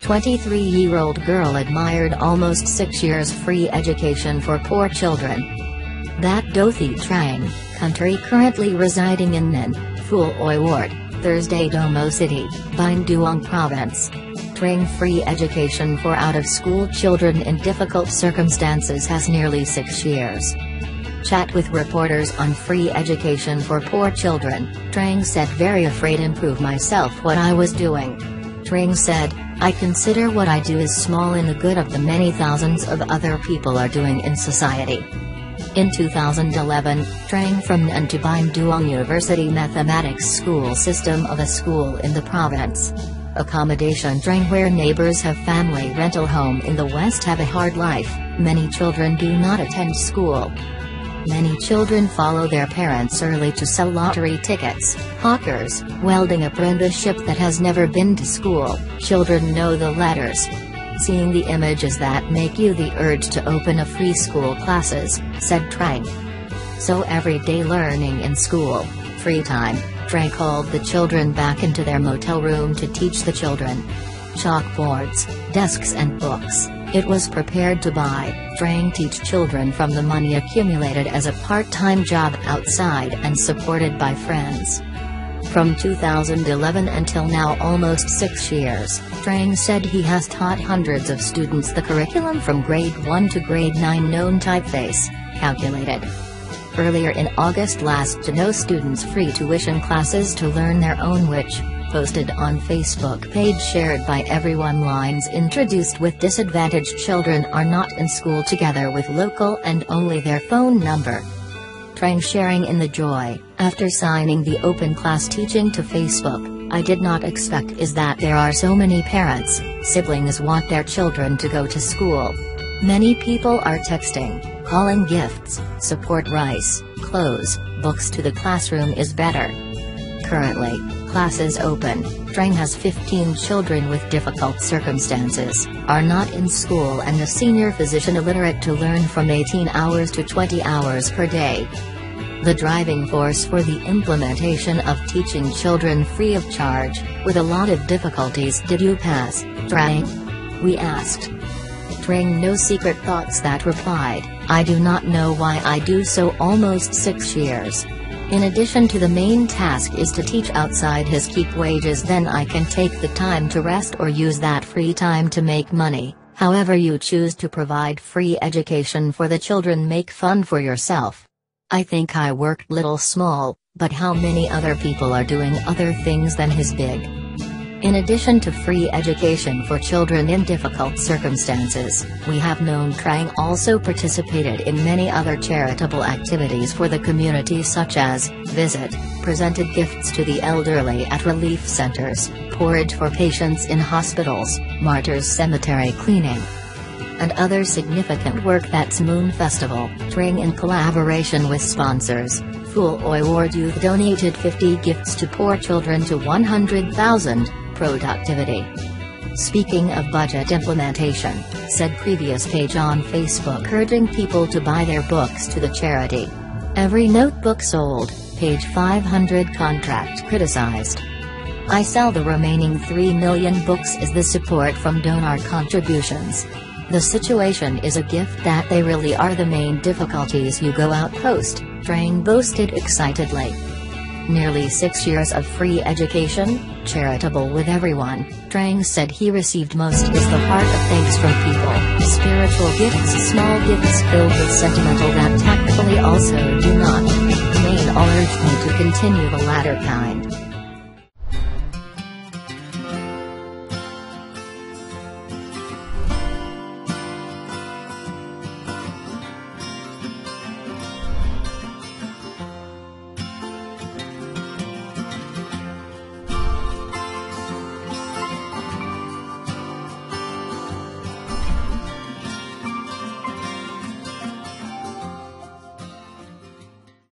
23-year-old girl admired almost 6 years free education for poor children. That Dau Thi Trang, country currently residing in Nghe, Phu Loi Ward, Thursday Domo City, Binh Duong Province. Trang free education for out-of-school children in difficult circumstances has nearly 6 years. Chat with reporters on free education for poor children, Trang said very afraid improve myself what I was doing. Trang said, I consider what I do is small in the good of the many thousands of other people are doing in society. In 2011, Trang from Nghe to Binh Duong University Mathematics School System of a school in the province. Accommodation Trang where neighbors have family rental home in the West have a hard life, many children do not attend school. Many children follow their parents early to sell lottery tickets, hawkers, welding apprenticeship that has never been to school, children know the letters. Seeing the images that make you the urge to open a free school classes, said Trang. So everyday learning in school, free time, Trang called the children back into their motel room to teach the children. Chalkboards, desks and books. It was prepared to buy, Trang teach children from the money accumulated as a part-time job outside and supported by friends. From 2011 until now almost 6 years, Trang said he has taught hundreds of students the curriculum from grade 1 to grade 9 known typeface, calculated. Earlier in August last to no students free tuition classes to learn their own which, posted on Facebook page shared by everyone lines introduced with disadvantaged children are not in school together with local and only their phone number. Trang sharing in the joy, after signing the open class teaching to Facebook, I did not expect is that there are so many parents, siblings want their children to go to school. Many people are texting, calling gifts, support rice, clothes, books to the classroom is better. Currently, classes open, Trang has 15 children with difficult circumstances, are not in school and a senior physician illiterate to learn from 18 hours to 20 hours per day. The driving force for the implementation of teaching children free of charge, with a lot of difficulties did you pass, Trang? We asked. Trang no secret thoughts that replied, I do not know why I do so almost 6 years. In addition to the main task is to teach outside his keep wages then I can take the time to rest or use that free time to make money, however you choose to provide free education for the children make fun for yourself. I think I worked little small, but how many other people are doing other things than his big. In addition to free education for children in difficult circumstances, we have known Trang also participated in many other charitable activities for the community such as, visit, presented gifts to the elderly at relief centers, porridge for patients in hospitals, martyrs cemetery cleaning, and other significant work that's Moon Festival, Trang in collaboration with sponsors. Phu Loi Ward Youth donated 50 gifts to poor children to 100,000, productivity. Speaking of budget implementation, said previous page on Facebook urging people to buy their books to the charity. Every notebook sold, page 500 contract criticized. I sell the remaining 3 million books is the support from donor contributions. The situation is a gift that they really are the main difficulties you go out post, Trang boasted excitedly. Nearly 6 years of free education, charitable with everyone, Trang said he received most is the heart of thanks from people, spiritual gifts small gifts filled with sentimental that tactfully also do not. Main all urged me to continue the latter kind.